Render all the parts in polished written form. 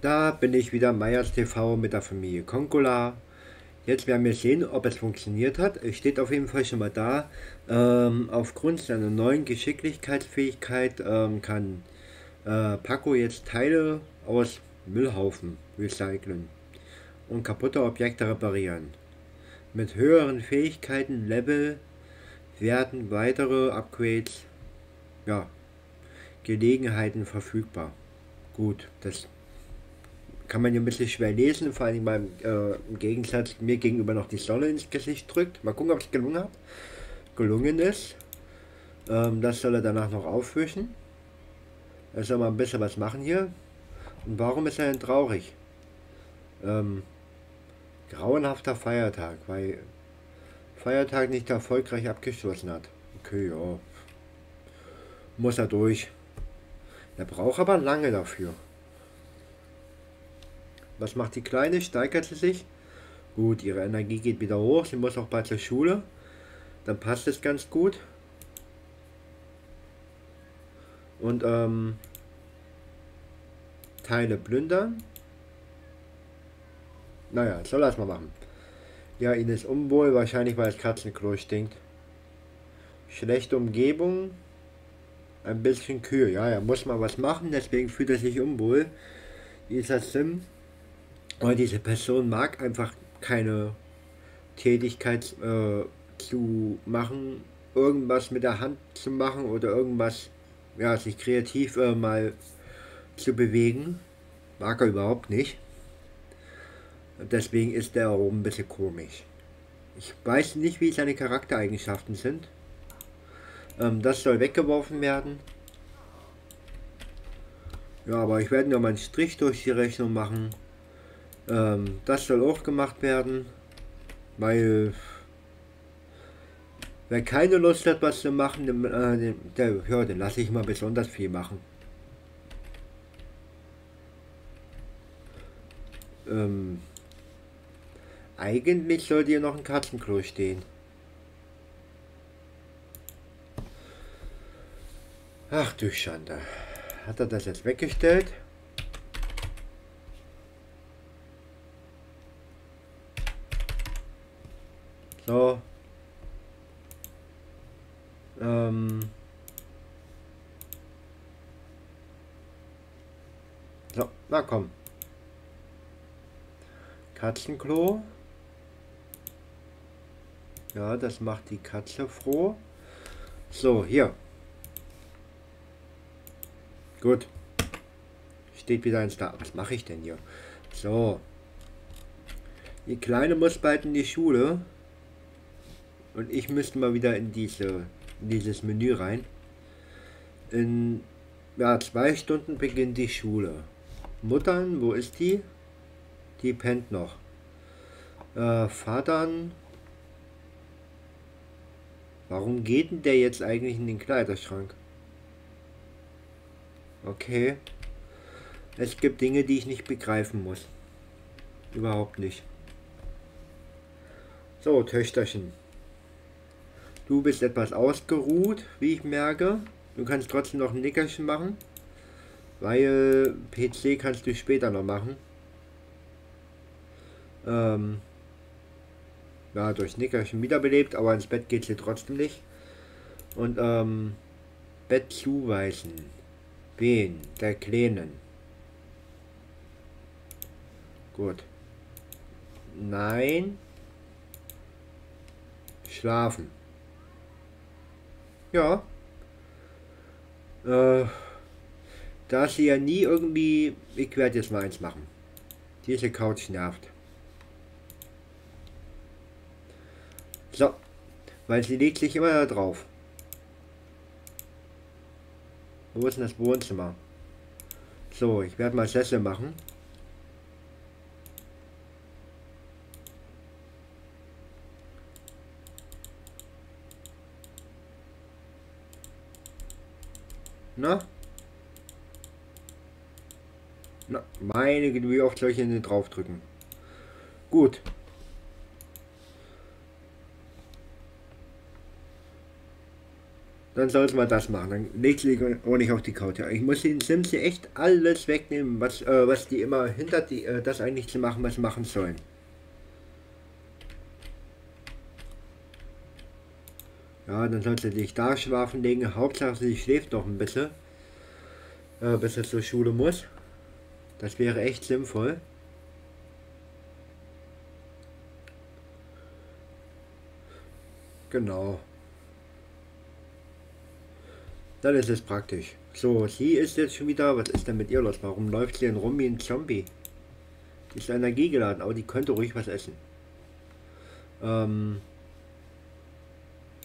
Da bin ich wieder, MyersTV mit der Familie Konkola. Jetzt werden wir sehen, ob es funktioniert hat. Es steht auf jeden Fall schon mal da. Aufgrund seiner neuen Geschicklichkeitsfähigkeit kann Paco jetzt Teile aus Müllhaufen recyceln und kaputte Objekte reparieren. Mit höheren Fähigkeiten, Level, werden weitere Upgrades, ja, Gelegenheiten verfügbar. Gut, das kann man ja ein bisschen schwer lesen, vor allem beim, im Gegensatz mir gegenüber noch die Sonne ins Gesicht drückt. Mal gucken, ob es gelungen hat. Gelungen ist. Das soll er danach noch aufwischen. Er soll mal ein bisschen was machen hier. Und warum ist er denn traurig? Grauenhafter Feiertag, weil Feiertag nicht erfolgreich abgeschlossen hat. Okay, ja. Muss er durch. Er braucht aber lange dafür. Was macht die Kleine? Steigert sie sich? Gut, ihre Energie geht wieder hoch. Sie muss auch bald zur Schule. Dann passt es ganz gut. Und Teile plündern. Naja, soll er es mal machen. Ja, ihnen ist unwohl. Wahrscheinlich, weil das Katzenklo stinkt. Schlechte Umgebung. Ein bisschen kühl. Ja, er muss mal was machen. Deswegen fühlt er sich unwohl. Dieser Sim. Aber diese Person mag einfach keine Tätigkeit zu machen, irgendwas mit der Hand zu machen oder irgendwas, ja, sich kreativ mal zu bewegen. Mag er überhaupt nicht. Und deswegen ist er auch ein bisschen komisch. Ich weiß nicht, wie seine Charaktereigenschaften sind. Das soll weggeworfen werden. Ja, aber ich werde noch mal einen Strich durch die Rechnung machen. Das soll auch gemacht werden, weil wer keine Lust hat, was zu machen, den lasse ich mal besonders viel machen. Eigentlich sollte hier noch ein Katzenklo stehen. Ach du Schande, hat er das jetzt weggestellt? So. So, na komm. Katzenklo. Ja, das macht die Katze froh. So, hier. Gut. Steht wieder ein Star. Was mache ich denn hier? So. Die Kleine muss bald in die Schule. Und ich müsste mal wieder in dieses Menü rein. In, ja, 2 Stunden beginnt die Schule. Muttern, wo ist die? Die pennt noch. Vatern. Warum geht denn der jetzt eigentlich in den Kleiderschrank? Okay. Es gibt Dinge, die ich nicht begreifen muss. Überhaupt nicht. So, Töchterchen. Du bist etwas ausgeruht, wie ich merke. Du kannst trotzdem noch ein Nickerchen machen, weil PC kannst du später noch machen. Ja, durch Nickerchen wiederbelebt, aber ins Bett geht sie trotzdem nicht. Und Bett zuweisen. Wen? Der Kleinen. Gut. Nein. Schlafen. Ja, da sie ja nie irgendwie, ich werde jetzt mal eins machen. Diese Couch nervt. So, weil sie legt sich immer da drauf. Wo ist denn das Wohnzimmer? So, ich werde mal Sessel machen. Na, meine Güte, wie oft soll ich denn drauf drücken? Gut. dann sollten wir das machen. Dann legt sie auch nicht auf die Couch. Ich muss den Sims hier echt alles wegnehmen, was die immer hindert, das eigentlich zu machen, was sie machen sollen. Ja, dann sollte sie sich da schlafen legen. Hauptsache sie schläft noch ein bisschen, bis sie zur Schule muss. Das wäre echt sinnvoll. Genau. Dann ist es praktisch. So, sie ist jetzt schon wieder. Was ist denn mit ihr los? Warum läuft sie denn rum wie ein Zombie? Die ist energiegeladen, aber die könnte ruhig was essen.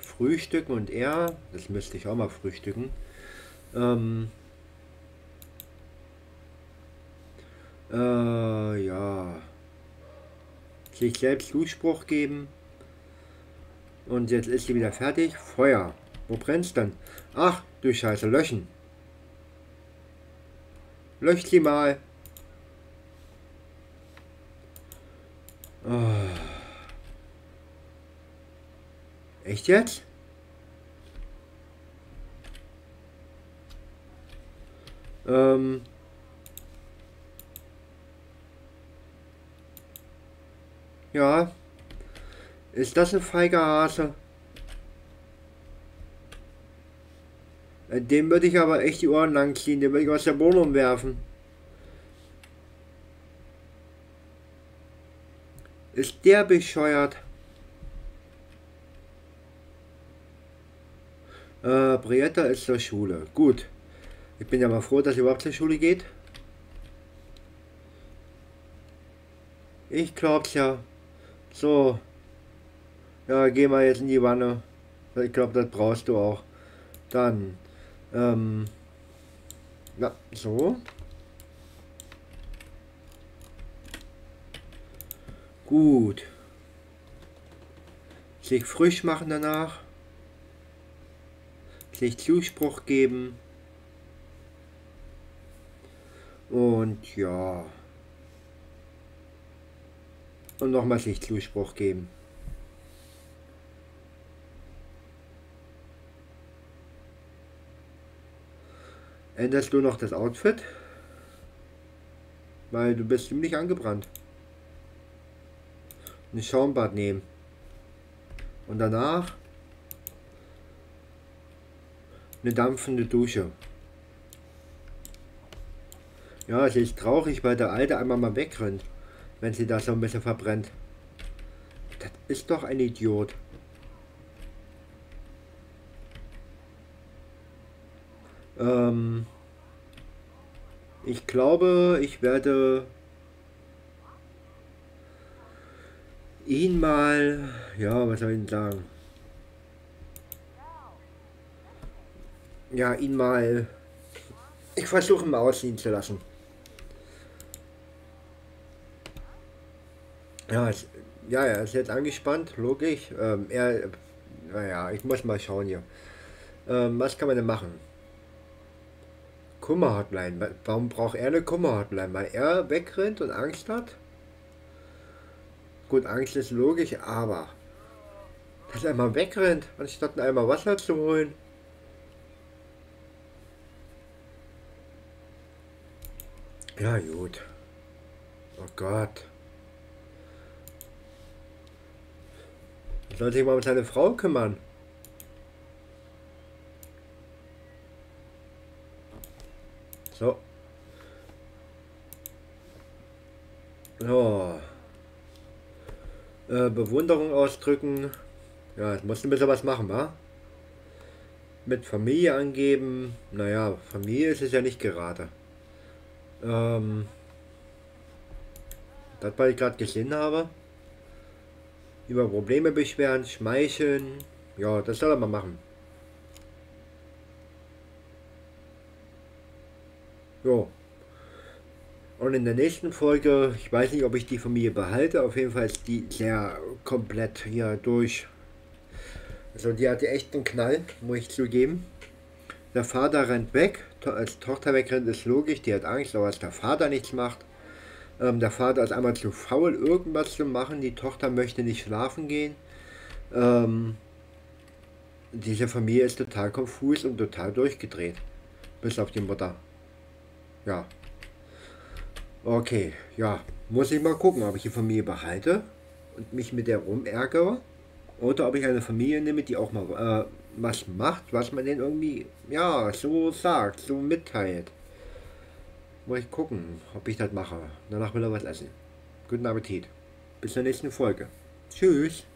Frühstücken und er. Das müsste ich auch mal frühstücken. Ja. Sich selbst Zuspruch geben. Und jetzt ist sie wieder fertig. Feuer. Wo brennt's denn? Ach, du Scheiße, löschen. Löscht sie mal. Oh. Echt jetzt? Ja. Ist das ein feiger Hase? Dem würde ich aber echt die Ohren lang ziehen, den würde ich aus der Wohnung werfen. Ist der bescheuert? Brietta ist zur Schule. Gut. Ich bin ja mal froh, dass sie überhaupt zur Schule geht. Ich glaub's ja. So. Ja, geh mal jetzt in die Wanne. Ich glaube, das brauchst du auch. Dann. Na, so. Gut. Sich frisch machen danach. Sich Zuspruch geben. Und ja. Und nochmal sich Zuspruch geben. Änderst du noch das Outfit? Weil du bist ziemlich angebrannt. Ein Schaumbad nehmen. Und danach eine dampfende Dusche. Ja, sie ist traurig, weil der Alte einmal mal wegrennt, wenn sie da so ein bisschen verbrennt. Das ist doch ein Idiot. Ich glaube, ich werde ihn mal, ja, was soll ich denn sagen? Ja, ihn mal, ich versuche mal ausziehen zu lassen. Ja, er ist jetzt angespannt, logisch. Naja, ich muss mal schauen hier. Was kann man denn machen? Kummerhotline. Warum braucht er eine Kummerhotline? Weil er wegrennt und Angst hat? Gut, Angst ist logisch, aber dass er einmal wegrennt, anstatt einmal Wasser zu holen. Ja, gut. Oh Gott. Sollte sich mal um seine Frau kümmern. So. So. Bewunderung ausdrücken. Ja, jetzt musst du ein bisschen was machen, wa? Mit Familie angeben. Naja, Familie ist es ja nicht gerade. Das, was ich gerade gesehen habe. Über Probleme beschweren, schmeicheln. Ja, das soll er mal machen. Jo. Und in der nächsten Folge, ich weiß nicht, ob ich die Familie behalte, auf jeden Fall ist die sehr komplett hier durch. Also die hatte echt einen Knall, muss ich zugeben. Der Vater rennt weg, als Tochter wegrennt ist logisch, die hat Angst, aber als der Vater nichts macht. Der Vater ist einmal zu faul, irgendwas zu machen, die Tochter möchte nicht schlafen gehen. Diese Familie ist total konfus und total durchgedreht. Bis auf die Mutter. Ja. Okay, ja. Muss ich mal gucken, ob ich die Familie behalte und mich mit der rumärgere. Oder ob ich eine Familie nehme, die auch mal was macht, was man denen irgendwie, ja, so sagt, so mitteilt. Muss ich gucken, ob ich das mache. Danach will er was essen. Guten Appetit. Bis zur nächsten Folge. Tschüss.